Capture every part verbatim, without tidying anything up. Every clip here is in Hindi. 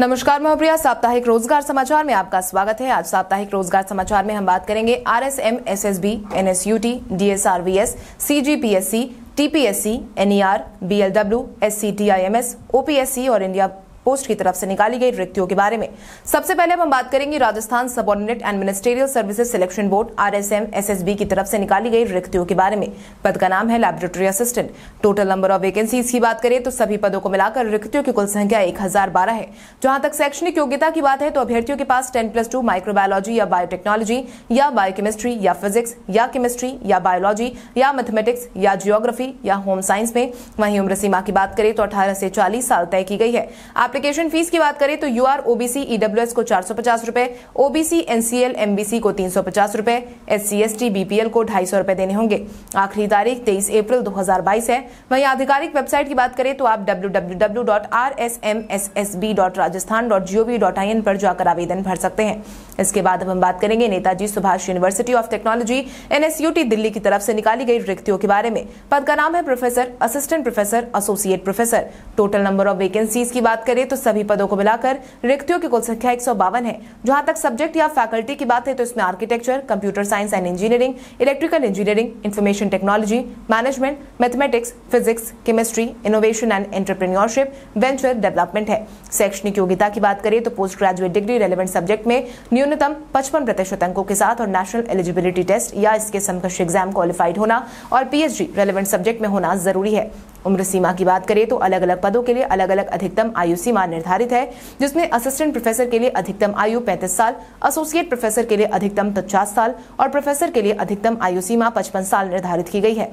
नमस्कार, मैं प्रिया। साप्ताहिक रोजगार समाचार में आपका स्वागत है। आज साप्ताहिक रोजगार समाचार में हम बात करेंगे RSM SSB, NSUT, DSRVS, CGPSC, TPSC, NER, BLW, SCTIMS, OPSC और इंडिया पोस्ट की तरफ से निकाली गई रिक्तियों के बारे में। सबसे पहले हम बात करेंगे Rajasthan subordinate and ministerial services selection board RSM SSB की तरफ से निकाली गई रिक्तियों के बारे में। पद का नाम है laboratory assistant. Total number of vacancies की बात करें तो सभी पदों को मिलाकर रिक्तियों की कुल संख्या एक हजार बारह है। जहां तक शैक्षणिक योग्यता की बात है तो अभ्यर्थियों के पास टेन प्लस टू माइक्रोबायोलॉजी या बायोटेक्नोलॉजी या बायोकेमिस्ट्री या फिजिक्स या केमिस्ट्री या बायोलॉजी या मैथमेटिक्स या जियोग्राफी या होम साइंस में। वहीं उम्र सीमा की बात करें तो अठारह से चालीस साल तय की गई है। एप्लीकेशन फीस की बात करें तो यूआर ओबीसी ईडब्ल्यूएस को चार सौ पचास रुपए, ओबीसी एनसीएल एमबीसी को तीन सौ पचास रुपए, एससी एसटी बीपीएल को ढाई सौ रुपए देने होंगे। आखिरी तारीख तेईस अप्रैल दो हजार बाईस है। वहीं आधिकारिक वेबसाइट की बात करें तो आप W W W dot R S M S S B dot Rajasthan dot G O V dot I N पर जाकर आवेदन भर सकते हैं। इसके बाद अब हम बात करेंगे Netaji Subhash university of technology NSUT Delhi की तरफ से निकाली गई रिक्तियों के बारे में। पद का नाम है professor, assistant professor, associate professor. Total number of vacancies की बात करें तो सभी पदों को मिलाकर रिक्तियों की कुल संख्या एक सौ बावन है। जहां तक सब्जेक्ट या फैकल्टी की बात है तो इसमें architecture, computer science and engineering, electrical engineering, information technology, management, mathematics, physics, chemistry, innovation and entrepreneurship, venture development है। शैक्षणिक योग्यता की बात करें तो post graduate degree relevant subject में न्यूनतम पचपन प्रतिशत अंकों के साथ और नेशनल एलिजिबिलिटी टेस्ट या इसके समकक्ष एग्जाम क्वालिफाइड होना और पीएचडी रेलिवेंट सब्जेक्ट में होना जरूरी है। उम्र सीमा की बात करें तो अलग अलग पदों के लिए अलग अलग अधिकतम आयु सीमा निर्धारित है, जिसमें असिस्टेंट प्रोफेसर के लिए अधिकतम आयु पैंतीस साल, एसोसिएट प्रोफेसर के लिए अधिकतम पचास साल और प्रोफेसर के लिए अधिकतम आयु सीमा पचपन साल निर्धारित की गई है।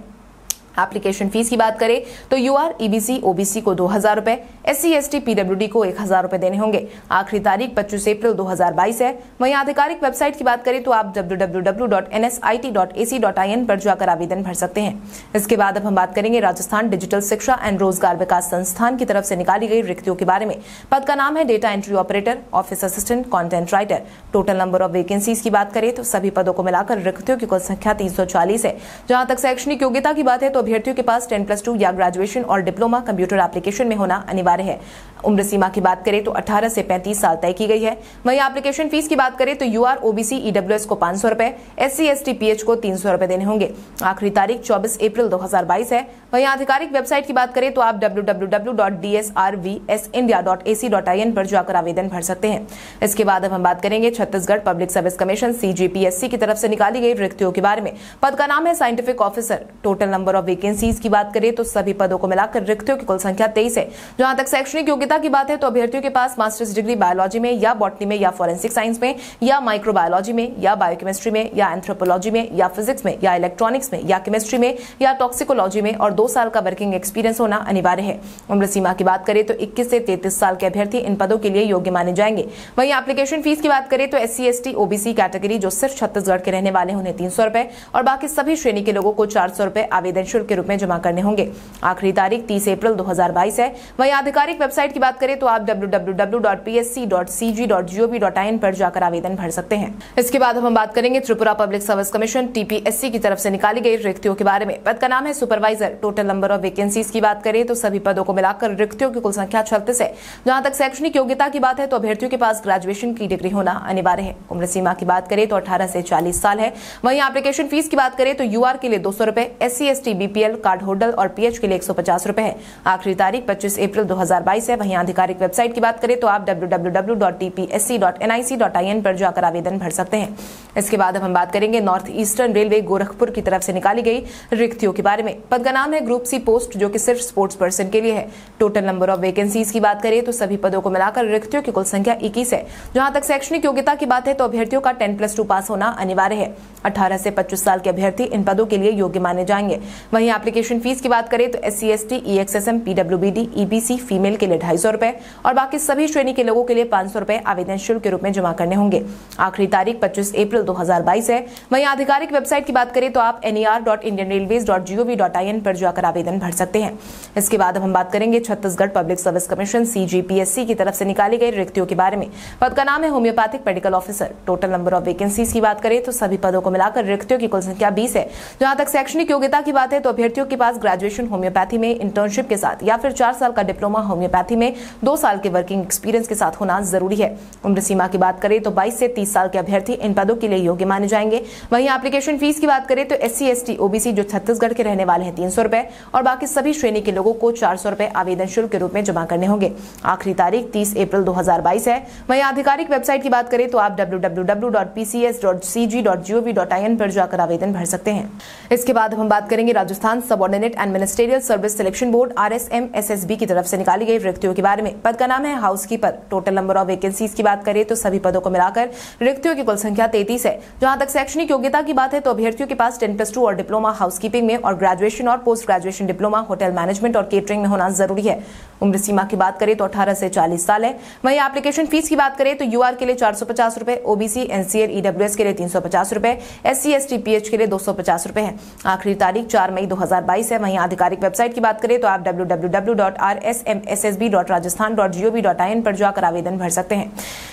एप्लीकेशन फीस की बात करें तो यूआर ईबीसी ओबीसी को दो हजार रुपए, एससी एसटी पीडब्ल्यूडी को एक हजार रुपए देने होंगे। आखिरी तारीख पच्चीस अप्रैल दो हजार बाईस है। वहीं आधिकारिक वेबसाइट की बात करें तो आप W W W dot N S I T dot A C dot I N पर जाकर आवेदन भर सकते हैं। इसके बाद अब हम बात करेंगे राजस्थान डिजिटल शिक्षा एंड रोजगार विकास संस्थान की तरफ से निकाली गई रिक्तियों के बारे में। पद का नाम है data entry operator, office assistant, content writer. Total number of vacancies की बात करें तो सभी पदों को मिलाकर रिक्तियों की कुल संख्या तीन सौ चालीस है। जहां तक शैक्षणिक योग्यता की बात है तो अभ्यर्थियों के पास दस प्लस टू या ग्रेजुएशन और डिप्लोमा कंप्यूटर एप्लीकेशन में होना अनिवार्य है। उम्र सीमा की बात करें तो अठारह से पैंतीस साल तय की गई है। वहीं एप्लीकेशन फीस की बात करें तो यूआर ओबीसी ईडब्ल्यूएस को पांच सौ रुपए, एससी एसटी पीएच को तीन सौ रुपए देने होंगे। आखिरी तारीख चौबीस अप्रैल दो हजार बाईस है। वहीं आधिकारिक वेबसाइट की बात करें तो आप W W W dot D S R V S India dot A C dot I N पर जाकर आवेदन भर सकते हैं। इसके बाद अब हम बात करेंगे Chhattisgarh public service commission CGPSC की तरफ से निकाली गई रिक्तियों के बारे में। पद का नाम है scientific officer. Total number of vacancies की बात करें तो सभी पदों को मिलाकर रिक्तियों की कुल संख्या तेईस है। जहां तक शैक्षणिक योग्यता की बात है तो अभ्यर्थियों के पास मास्टर्स डिग्री बायोलॉजी में या बॉटनी में या फॉरेंसिक साइंस में या माइक्रोबायोलॉजी में या बायोकेमिस्ट्री में या एंथ्रोपोलॉजी में या फिजिक्स में या इलेक्ट्रॉनिक्स में या केमिस्ट्री में या टॉक्सिकोलॉजी में और दो साल का वर्किंग एक्सपीरियंस होना अनिवार्य है। उम्र सीमा की बात करें तो इक्कीस से तैतीस साल के अभ्यर्थी इन पदों के लिए योग्य माने जाएंगे। वहीं एप्लीकेशन फीस की बात करें तो एससी एसटी ओबीसी कैटेगरी जो सिर्फ छत्तीसगढ़ के रहने वाले उन्हें तीन सौ रुपए और बाकी सभी श्रेणी के लोगों को चार सौ रुपए आवेदन शुल्क के रूप में जमा करने होंगे। आखिरी तारीख तीस अप्रैल दो हजार बाईस है। वहीं आधिकारिक वेबसाइट की बात करें तो आप W W W dot P S C dot C G dot G O V dot I N पर जाकर आवेदन भर सकते हैं। इसके बाद हम बात करेंगे Tripura public service commission TPSC की तरफ से निकाली गई रिक्तियों के बारे में। पद का नाम है supervisor. Total number of vacancies की बात करें तो सभी पदों को मिलाकर रिक्तियों की कुल संख्या छत्तीस है। जहां तक शैक्षणिक योग्यता की बात है तो अभ्यर्थियों के पास ग्रेजुएशन की डिग्री होना अनिवार्य है। उम्र सीमा की बात करें तो अठारह से चालीस साल है। वहीं एप्लीकेशन फीस की बात करें तो यूआर के लिए दो सौ रुपए, SC ST BPL card holder और पीएच के लिए एक सौ पचास रुपए है। आखिरी तारीख पच्चीस अप्रैल दो हजार बाईस है। वहीं आधिकारिक वेबसाइट की बात करें तो आप W W W dot T P S C dot N I C dot I N पर जाकर आवेदन भर सकते हैं। इसके बाद अब हम बात करेंगे नॉर्थ ईस्टर्न रेलवे गोरखपुर की तरफ से निकाली गई रिक्तियों के बारे में। पद का नाम है ग्रुप सी पोस्ट, जो कि सिर्फ स्पोर्ट्स पर्सन के लिए है। टोटल नंबर ऑफ वैकेंसीज की बात करें तो सभी पदों को मिलाकर रिक्तियों की कुल संख्या इक्कीस है। जहां तक शैक्षणिक योग्यता की बात है तो अभ्यर्थियों का टेन प्लस टू पास होना अनिवार्य है। अठारह से पच्चीस साल के अभ्यर्थी इन पदों के लिए योग्य माने जाएंगे। वहीं एप्लीकेशन फीस की बात करें तो SC ST EXSM PWBD EBC female के लिए ढाई सौ रुपए और बाकी सभी श्रेणी के लोगों के लिए पांच सौ रुपए आवेदन शुल्क के रूप में जमा करने होंगे। आखिरी तारीख पच्चीस अप्रैल दो हजार बाईस है। वहीं आधिकारिक वेबसाइट की बात करें तो आप N E R dot Indian railways dot G O V dot I N पर जाकर आवेदन भर सकते हैं। इसके बाद हम बात करेंगे Chhattisgarh public service commission CGPSC की तरफ से निकाली गई रिक्तियों के बारे में। पद का नाम है homeopathic medical officer. Total number of vacancies की बात करें तो सभी पदों को मिलाकर रिक्तियों की कुल संख्या बीस है। जहां तक शैक्षणिक योग्यता की बात है तो अभ्यर्थियों के पास ग्रेजुएशन होम्योपैथी में इंटर्नशिप के साथ या फिर चार साल का डिप्लोमा होम्योपैथी में दो साल के वर्किंग एक्सपीरियंस के साथ होना जरूरी है। उम्र सीमा की बात करें तो बाईस से तीस साल के अभ्यर्थी इन पदों के लिए योग्य माने जाएंगे। वहीं एप्लीकेशन फीस की बात करें तो S C S T OBC जो छत्तीसगढ़ के रहने वाले हैं तीन सौ रुपए और बाकी सभी श्रेणी के लोगों को चार सौ रुपए आवेदन शुल्क के रूप में जमा करने होंगे। आखिरी तारीख तीस अप्रैल दो हजार बाईस है। वहीं आधिकारिक वेबसाइट की बात करें तो आप W W W dot P C S dot C G dot G O V dot I N पर जाकर आवेदन भर सकते हैं। इसके बाद हम बात करेंगे Rajasthan subordinate and ministerial service selection board RSM SSB की तरफ से निकाली गई रिक्तियों के बारे में। पद का नाम है housekeeper. Total number of vacancies की बात करें तो सभी पदों को मिलाकर रिक्तियों की कुल संख्या तैंतीस है। जहां तक शैक्षणिक योग्यता की बात है तो अभ्यर्थियों के पास टेन प्लस टू और डिप्लोमा हाउसकीपिंग में और ग्रेजुएशन और post graduation diploma hotel management और केटरिंग में होना जरूरी है। उम्र सीमा की बात करें तो अठारह से चालीस साल है। वहीं एप्लीकेशन फीस की बात करें तो यूआर के लिए चार सौ पचास रुपए, ओबीसी एनसीएल ईडब्ल्यूएस के लिए तीन सौ पचास रुपए, S C S T P H के लिए दो सौ पचास रुपए है। आखिरी तारीख चार मई दो हजार बाईस है। वहीं आधिकारिक वेबसाइट की बात करें तो आप W W W dot R S M S S B dot Rajasthan dot G O V dot I N पर जाकर आवेदन भर सकते हैं।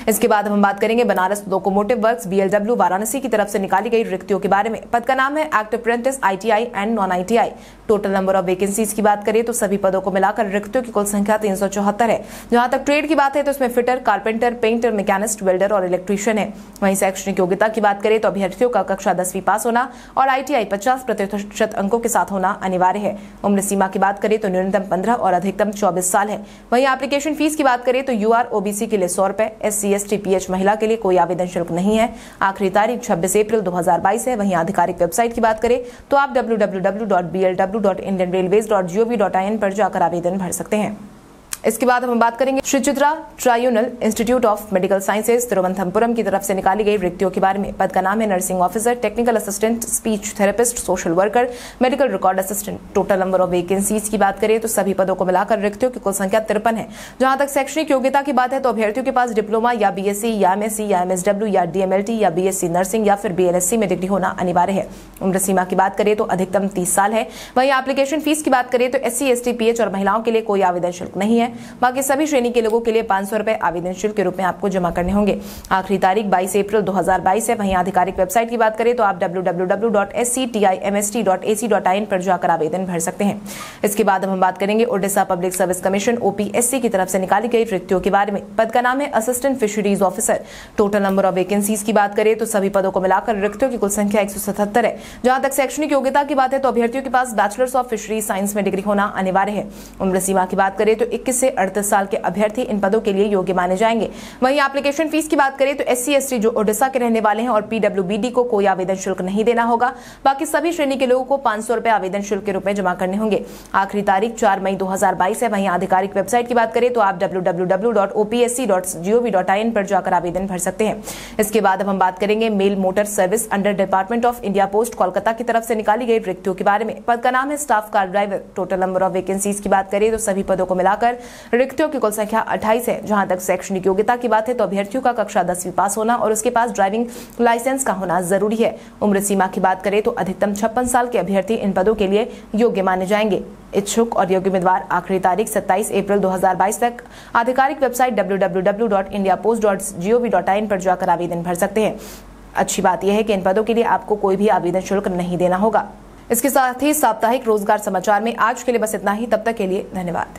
इसके बाद हम बात करेंगे Banaras locomotive works B L W Varanasi की तरफ से निकाली गई रिक्तियों के बारे में। पद का नाम है act apprentice I T I and non I T I. Total number of vacancies की बात करें तो सभी पदों को मिलाकर रिक्तियों की कुल संख्या तीन सौ चौहत्तर है। जहां तक ट्रेड की बात है तो इसमें fitter, carpenter, painter, machinist, welder और इलेक्ट्रीशियन है। वहीं शैक्षणिक योग्यता की बात करें तो अभ्यर्थियों का कक्षा दसवीं पास होना और आई टी आई पचास प्रतिशत अंकों के साथ होना अनिवार्य है। उम्र सीमा की बात करें तो न्यूनतम पंद्रह और अधिकतम चौबीस साल है। वहीं एप्लीकेशन फीस की बात करें तो यूआर ओबीसी के लिए सौ रुपए, S C S T P H महिला के लिए कोई आवेदन शुल्क नहीं है। आखिरी तारीख छब्बीस अप्रैल दो हजार बाईस है। वहीं आधिकारिक वेबसाइट की बात करें तो आप W W W dot B L W dot Indian railways dot G O V dot I N पर जाकर आवेदन भर सकते हैं। इसके बाद हम बात करेंगे Sree Chitra tribunal institute of medical sciences Thiruvananthapuram की तरफ से निकाली गई रिक्तियों के बारे में। पद का नाम है nursing officer, technical assistant, speech therapist, social worker, medical record assistant. Total number of vacancies की बात करें तो सभी पदों को मिलाकर रिक्तियों की कुल संख्या तिरपन है। जहां तक शैक्षणिक योग्यता की बात है तो अभ्यर्थियों के पास डिप्लोमा या बीएससी या एमएससी या एमएसडब्ल्यू या डीएमएलटी या बीएससी नर्सिंग या फिर बीएलएससी में डिग्री होना अनिवार्य है। उम्र सीमा की बात करें तो अधिकतम तीस साल है। वहीं एप्लीकेशन फीस की बात करें तो एससी, एसटी, पीएच और महिलाओं के लिए कोई आवेदन शुल्क नहीं है। बाकी सभी श्रेणी के लोगों के लिए पांच सौ रुपए आवेदन शुल्क के रूप में आपको जमा करने होंगे। आखिरी तारीख बाईस अप्रैल दो हजार बाईस है। वहीं आधिकारिक वेबसाइट की बात करें तो आप W W W dot S C T I M S T dot A C dot I N पर जाकर आवेदन भर सकते हैं। इसके बाद हम बात करेंगे Odisha public service commission O P S C की तरफ से निकाली गई रिक्तियों के बारे में। पद का नाम है assistant fisheries officer. Total number of vacancies की बात करें तो सभी पदों को मिलाकर रिक्तियों की कुल संख्या एक सौ सतहत्तर है। जहां तक शैक्षणिक योग्यता की बात है तो अभ्यर्थियों के पास बैचलर्स ऑफ फिशरीज साइंस में डिग्री होना अनिवार्य है। उम्र सीमा की बात करें तो इक्कीस से अड़तीस साल के अभ्यर्थी इन पदों के लिए योग्य माने जाएंगे। वहीं एप्लीकेशन फीस की बात करें तो एससी, एसटी जो ओडिशा के रहने वाले हैं और पीडब्ल्यूबीडी को कोई आवेदन शुल्क नहीं देना होगा। बाकी सभी श्रेणी के लोगों को पांच सौ रुपए आवेदन शुल्क के रूप में जमा करने होंगे। आखिरी तारीख चार मई दो हजार बाईस है। वहीं आधिकारिक वेबसाइट की बात करें तो आप W W W dot OPSC dot G O V dot I N पर जाकर आवेदन भर सकते हैं। इसके बाद हम बात करेंगे mail motor service under department of India post Kolkata की तरफ से निकाली गई रिक्तियों के बारे में। पद का नाम है staff car driver. Total number of vacancies की बात करें तो सभी पदों को मिलाकर रिक्तियों की कुल संख्या अट्ठाईस है। जहां तक शैक्षणिक योग्यता की बात है तो अभ्यर्थियों का कक्षा दसवीं पास होना और उसके पास ड्राइविंग लाइसेंस का होना जरूरी है। उम्र सीमा की बात करें तो अधिकतम छप्पन साल के अभ्यर्थी इन पदों के लिए योग्य माने जाएंगे। इच्छुक और योग्य उम्मीदवार आखिरी तारीख सत्ताईस अप्रैल दो हजार बाईस तक आधिकारिक website W W W dot India post dot G O V dot I N पर जाकर आवेदन भर सकते हैं। अच्छी बात यह है कि इन पदों के लिए आपको कोई भी आवेदन शुल्क नहीं देना होगा। इसके साथ ही साप्ताहिक रोजगार समाचार में आज के लिए बस इतना ही। तब तक के लिए धन्यवाद।